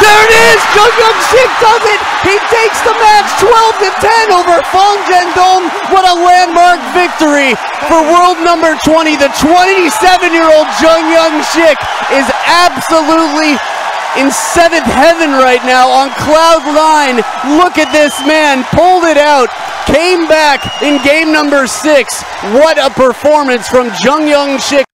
There it is! Jeoung Youngsik does it! He takes the match 12-10 over Fan Zhendong. What a landmark victory for world number 20. The 27-year-old Jeoung Youngsik is absolutely in seventh heaven right now, on cloud nine. Look at this man, pulled it out, came back in game number 6. What a performance from Jeoung Youngsik.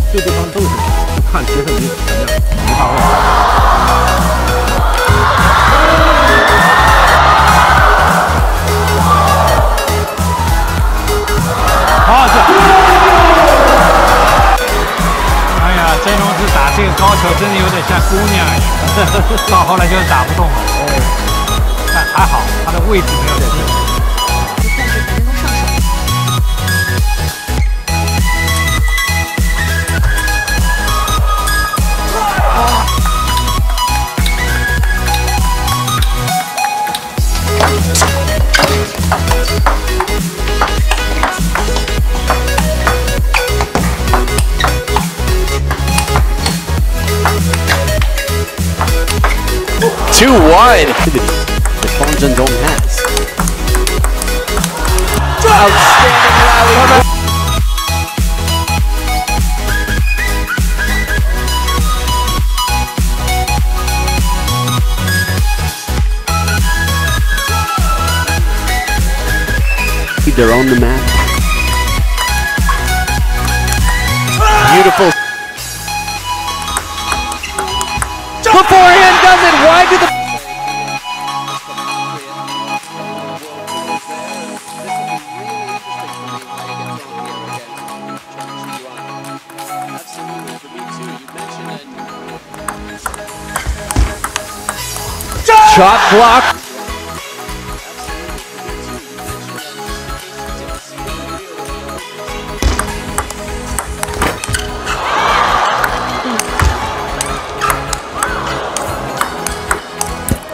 This is too wide. The Fan Zhendong has. Outstanding rally. They're on the map. Beautiful. Beforehand does it. Why did the shot block.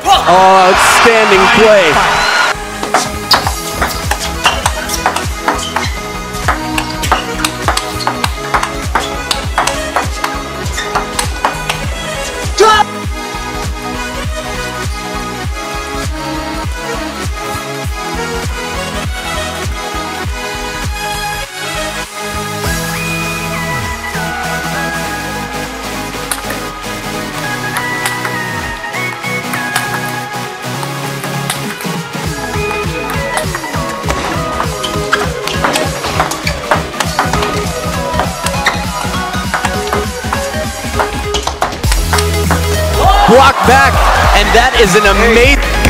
Oh, outstanding play. Block back, and that is an amazing...